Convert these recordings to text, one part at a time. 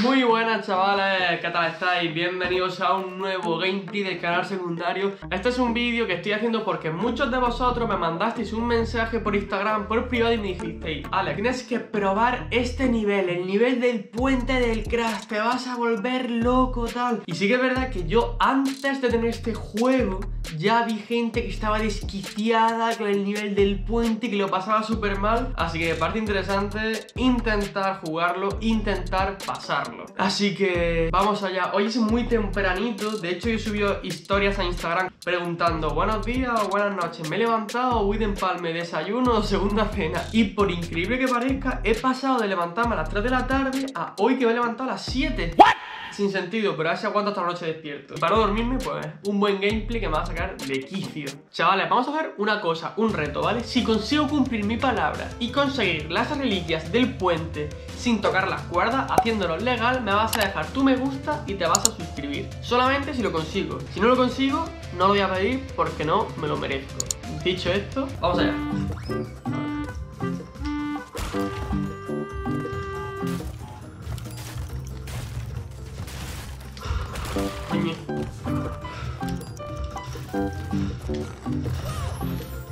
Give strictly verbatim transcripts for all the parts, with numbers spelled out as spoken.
Muy buenas chavales, ¿qué tal estáis? Bienvenidos a un nuevo gameplay del canal secundario. Este es un vídeo que estoy haciendo porque muchos de vosotros me mandasteis un mensaje por Instagram, por privado, y me dijisteis: Álex, tienes que probar este nivel, el nivel del puente del Crash, te vas a volver loco, tal. Y sí que es verdad que yo antes de tener este juego ya vi gente que estaba desquiciada con el nivel del puente y que lo pasaba súper mal. Así que me parece interesante intentar jugarlo, intentar pasarlo. Así que vamos allá. Hoy es muy tempranito. De hecho, yo subido historias a Instagram preguntando buenos días o buenas noches. Me he levantado, voy de empalme, desayuno, segunda cena. Y por increíble que parezca, he pasado de levantarme a las tres de la tarde a hoy que me he levantado a las siete. ¿What? Sin sentido, pero a ver si aguanto hasta la noche despierto. Para no dormirme, pues un buen gameplay que me va a sacar de quicio. Chavales, vamos a hacer una cosa, un reto, ¿vale? Si consigo cumplir mi palabra y conseguir las reliquias del puente sin tocar las cuerdas, haciéndolo legal, me vas a dejar tu me gusta y te vas a suscribir. Solamente si lo consigo. Si no lo consigo, no lo voy a pedir porque no me lo merezco. Dicho esto, vamos allá.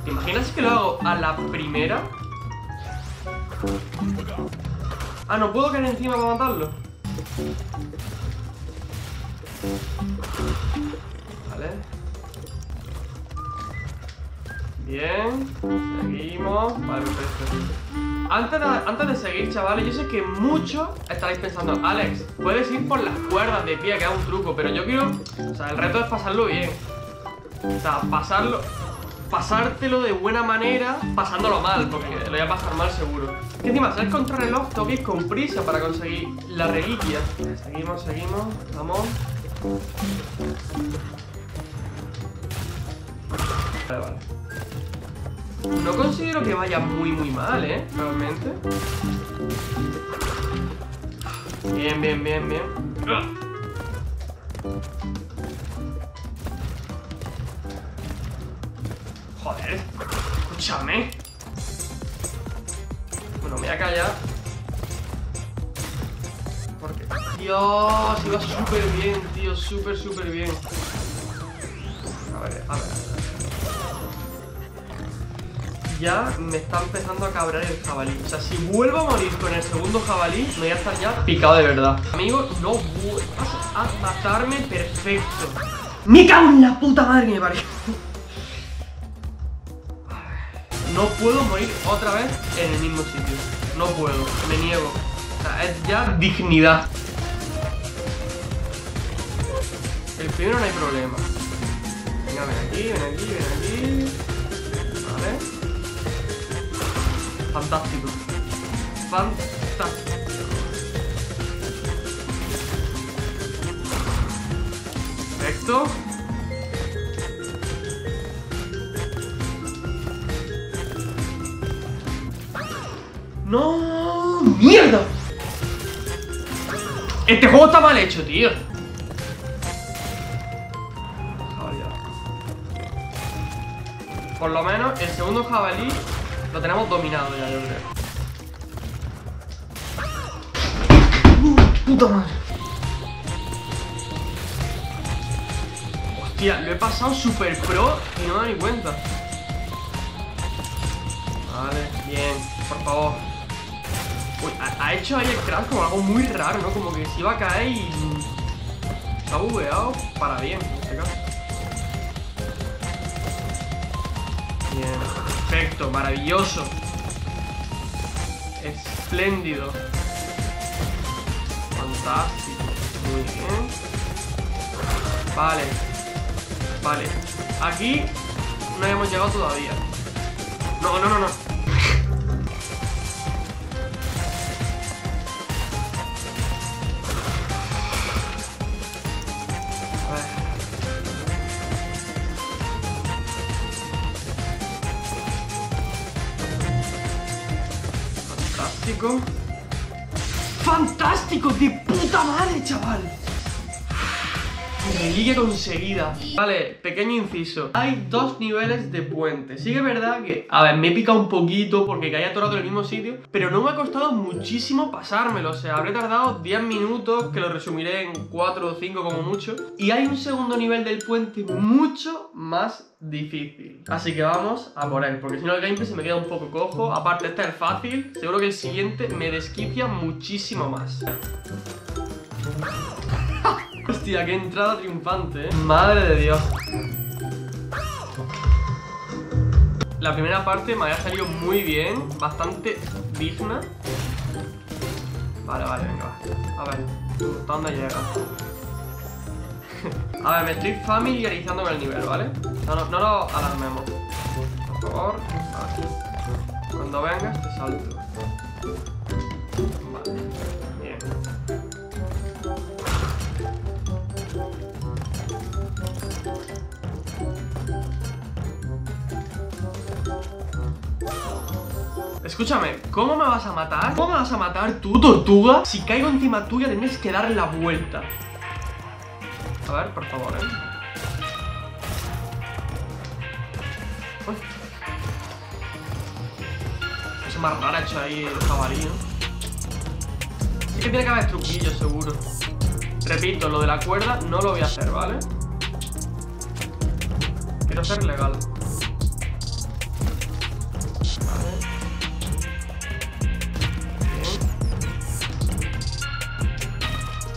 ¿Te imaginas que lo hago a la primera? Ah, no puedo caer encima para matarlo. Vale. Bien. Seguimos. Vale, perfecto. Antes de, antes de seguir, chavales, yo sé que muchos estaréis pensando: Álex, puedes ir por las cuerdas de pie, que es un truco, pero yo quiero... O sea, el reto es pasarlo bien. O sea, pasarlo... Pasártelo de buena manera, pasándolo mal, porque lo voy a pasar mal seguro. Que encima, si es contrarreloj, tengo que ir con prisa para conseguir la reliquia. Seguimos, seguimos, vamos. Vale, vale. No considero que vaya muy muy mal, ¿eh? Realmente. Bien, bien, bien, bien. Joder, escúchame. Bueno, me voy a callar. Porque... Dios, iba súper bien, tío. Súper, súper bien. A ver, a ver. Ya me está empezando a cabrear el jabalí. O sea, si vuelvo a morir con el segundo jabalí, me voy a estar ya picado de verdad. Amigo, no vuelvas a matarme, perfecto. ¡Me cago en la puta madre que me parió! No puedo morir otra vez en el mismo sitio. No puedo, me niego. O sea, es ya dignidad. El primero no hay problema. Venga, ven aquí, ven aquí, ven aquí. Vale. Fantástico. Fantástico. Perfecto. No, mierda. Este juego está mal hecho, tío. Por lo menos el segundo jabalí lo tenemos dominado ya, yo creo. Uh, ¡Puta madre! Hostia, lo he pasado super pro y no me doy cuenta. Vale, bien, por favor. Uy, ha, ha hecho ahí el Crash como algo muy raro, ¿no? Como que se iba a caer y... Se ha bugueado para bien, en este caso. Bien. Perfecto, maravilloso. Espléndido. Fantástico. Muy bien. Vale. Vale. Aquí no hemos llegado todavía. No, no, no, no. ¡Fantástico! ¡De puta madre, chaval! Reliquia conseguida. Vale, pequeño inciso. Hay dos niveles de puente. Sí que es verdad que, a ver, me he picado un poquito porque caía atorado en el mismo sitio, pero no me ha costado muchísimo pasármelo. O sea, habré tardado diez minutos, que lo resumiré en cuatro o cinco como mucho. Y hay un segundo nivel del puente mucho más difícil. Así que vamos a por él, porque si no el gameplay se me queda un poco cojo. Aparte, este es fácil. Seguro que el siguiente me desquicia muchísimo más. Hostia, qué entrada triunfante, ¿eh? Madre de Dios. La primera parte me había salido muy bien, bastante digna. Vale, vale, venga, va. A ver, ¿hasta dónde llega? A ver, me estoy familiarizando con el nivel, ¿vale? No, no, no lo alarmemos. Por favor, vale. Cuando vengas te salto. Vale, bien. Escúchame, ¿cómo me vas a matar? ¿Cómo me vas a matar tú, tortuga? Si caigo encima tuya tienes que darle la vuelta. A ver, por favor, eh. Uy. Es más raro hecho ahí el jabalí, ¿no? Sí que tiene que haber truquillos, seguro. Repito, lo de la cuerda no lo voy a hacer, ¿vale? Quiero ser legal.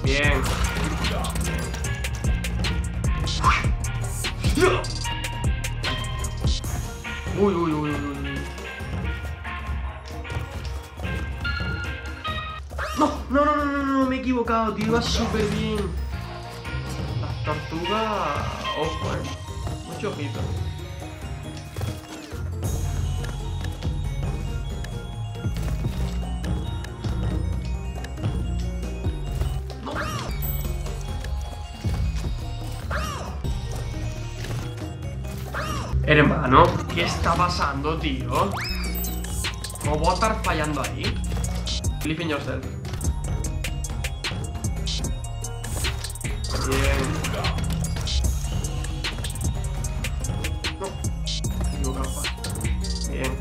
Bien. Uy, uy, uy, uy. No, no, no, no, no, no, me he equivocado, tío. Iba súper bien. Las tortugas. Ojo, eh. Mucho ojito. Hermano, ¿qué está pasando, tío? ¿Cómo voy a estar fallando ahí? Believe in yourself. Bien. No. Me he equivocado. Bien.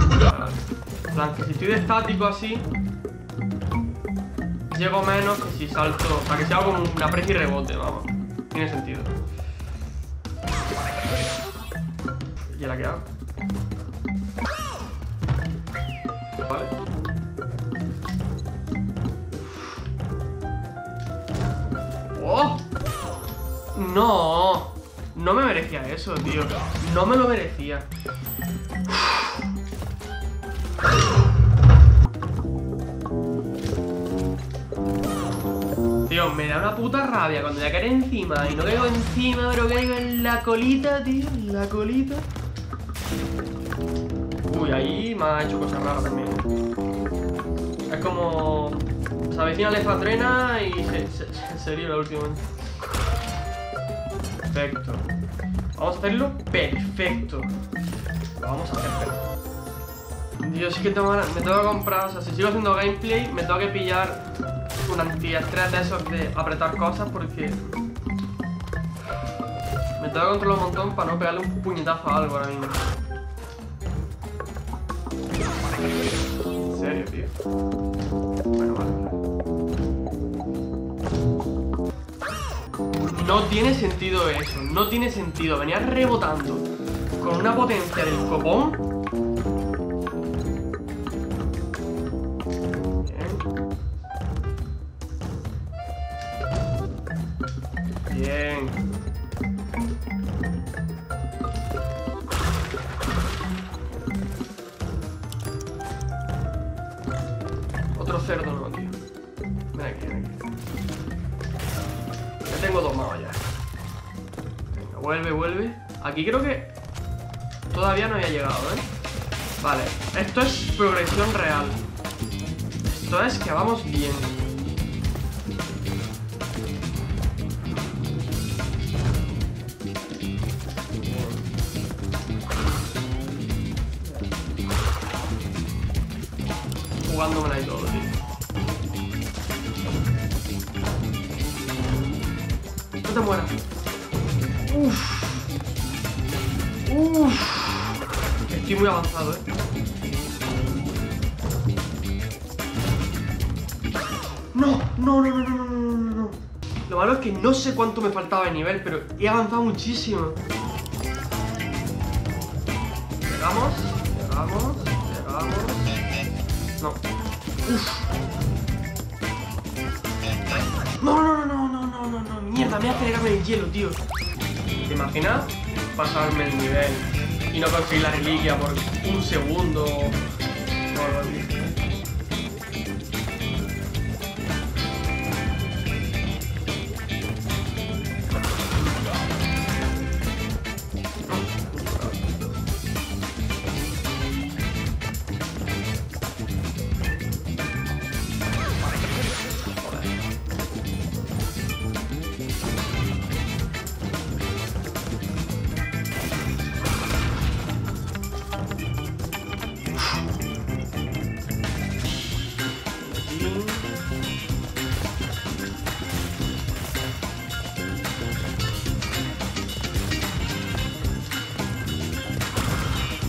En plan, que si estoy de estático así, llego menos que si salto, para que sea como una presa y rebote, vamos. Tiene sentido. ¿Y ahora qué hago? Vale. ¡Oh! No, no me merecía eso, tío. No me lo merecía. Tío, me da una puta rabia cuando ya caeré encima y no caigo encima, pero caigo en la colita, tío, en la colita. Uy, ahí me ha hecho cosas raras también. Es como... se avecina la efadrena y se, se, se, se dio la última. Perfecto. Vamos a hacerlo perfecto. Lo vamos a hacer perfecto. Dios, es que tengo, me tengo que comprar, o sea, si sigo haciendo gameplay, me tengo que pillar un antiestrés de esos de apretar cosas, porque me tengo que controlar un montón para no pegarle un puñetazo a algo ahora mismo. En serio, tío. Bueno, vale. No tiene sentido eso, no tiene sentido. Venía rebotando con una potencia del copón. Bien. Otro cerdo no, tío. Ven aquí, ven aquí. Ya tengo dos más ya. Venga, vuelve, vuelve. Aquí creo que todavía no había llegado, ¿eh? Vale, esto es progresión real. Esto es que vamos bien. jugándomela y todo, tío. No te mueras. Uff. Uff. Estoy muy avanzado, eh. No, no, no, no, no, no, no, no. Lo malo es que no sé cuánto me faltaba de nivel, pero he avanzado muchísimo. Llegamos, llegamos, llegamos. No. Uff. No, no, no, no, no, no, no, mierda, me voy a acelerarme el hielo, tío. ¿Te imaginas pasarme el nivel y no conseguir la reliquia por un segundo? No, no, tío.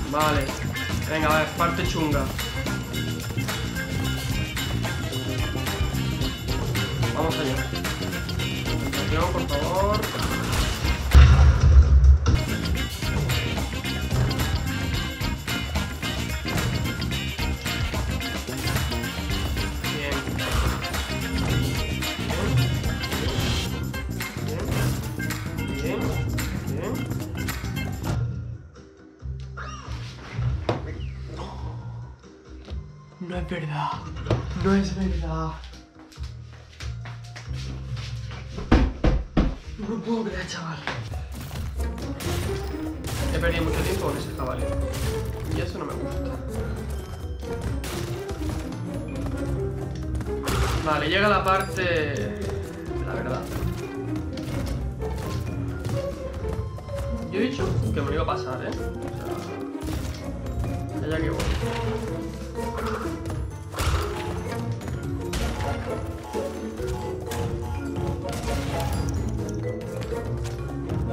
Vale, venga, a ver, parte chunga. Vamos allá. Atención, por favor. No es verdad, no es verdad. No lo puedo creer, chaval. He perdido mucho tiempo con ese jabalí. Y eso no me gusta. Vale, llega la parte de la verdad. Yo he dicho que me lo iba a pasar, ¿eh? O sea, allá que voy.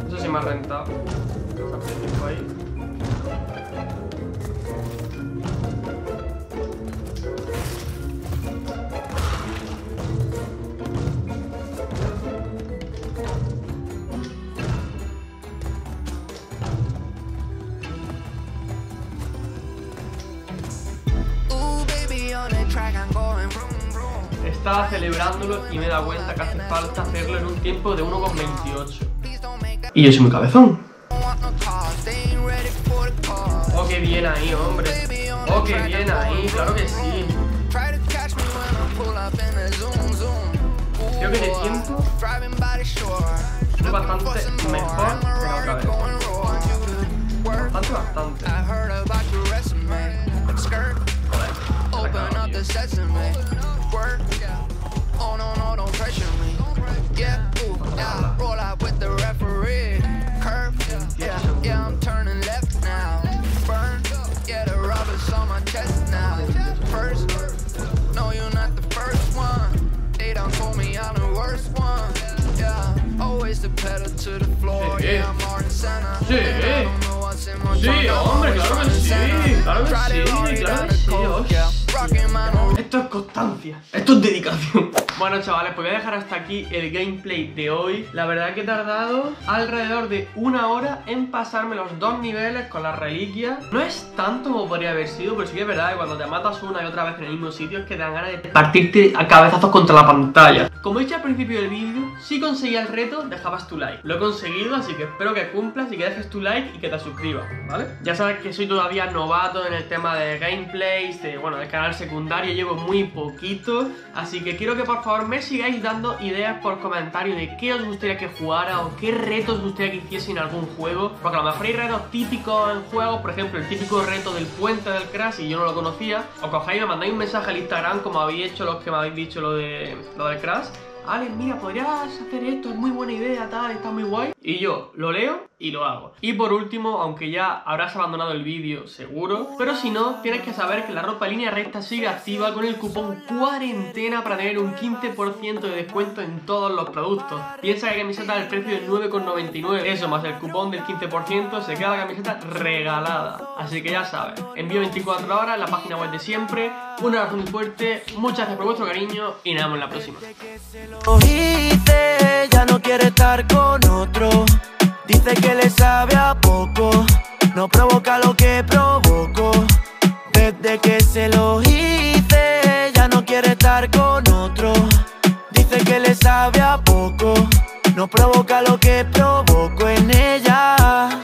Eso sí me ha rentado. Vamos a hacer tiempo ahí. Estaba celebrándolo y me he dado cuenta que hace falta hacerlo en un tiempo de uno con veintiocho. Y yo soy muy cabezón. Oh, qué bien ahí, hombre. Oh, qué bien ahí, claro que sí. Creo que de tiempo es bastante mejor que la otra vez. Bastante, bastante. Joder, oh no no, don't pressure me. Yeah, ooh, yeah, roll out with the referee. Curve, yeah, yeah, I'm turning left now. Burn, yeah, the rubber's on my chest now. First, no, you're not the first one. They don't call me, I'm the worst one. Yeah, always the pedal to the floor. Yeah, I'm more than Santa. I don't know what's in my trunk. Always running Santa. Try to hold me down the cold, yeah. Esto es constancia, esto es dedicación. Bueno, chavales, pues voy a dejar hasta aquí el gameplay de hoy. La verdad es que he tardado alrededor de una hora en pasarme los dos niveles con las reliquias. No es tanto como podría haber sido, pero sí que es verdad que cuando te matas una y otra vez en el mismo sitio es que te dan ganas de partirte a cabezazos contra la pantalla. Como he dicho al principio del vídeo, si conseguías el reto, dejabas tu like. Lo he conseguido, así que espero que cumplas y que dejes tu like y que te suscribas, ¿vale? Ya sabes que soy todavía novato en el tema de gameplays, de, bueno, del canal secundario, llevo muy poquito, así que quiero que por Por favor me sigáis dando ideas por comentario de qué os gustaría que jugara o qué retos os gustaría que hiciese en algún juego, porque a lo mejor hay retos típicos en juegos, por ejemplo el típico reto del puente del Crash y yo no lo conocía. Os cojáis y me mandáis un mensaje al Instagram como habéis hecho los que me habéis dicho lo, de, lo del Crash Álex, mira, podrías hacer esto, es muy buena idea, tal, está muy guay. Y yo lo leo y lo hago. Y por último, aunque ya habrás abandonado el vídeo seguro, pero si no, tienes que saber que la ropa línea recta sigue activa con el cupón cuarentena para tener un quince por ciento de descuento en todos los productos. Piensa que camiseta al precio de nueve con noventa y nueve, eso más el cupón del quince por ciento, se queda la camiseta regalada. Así que ya sabes, envío veinticuatro horas, la página web de siempre. Un abrazo muy fuerte, muchas gracias por vuestro cariño y nos vemos en la próxima. Cogiste, ya no quiere estar con otro. Dice que le sabe a poco, no provoca lo que provoco. Desde que se lo hice, ya no quiere estar con otro. Dice que le sabe a poco, no provoca lo que provoco.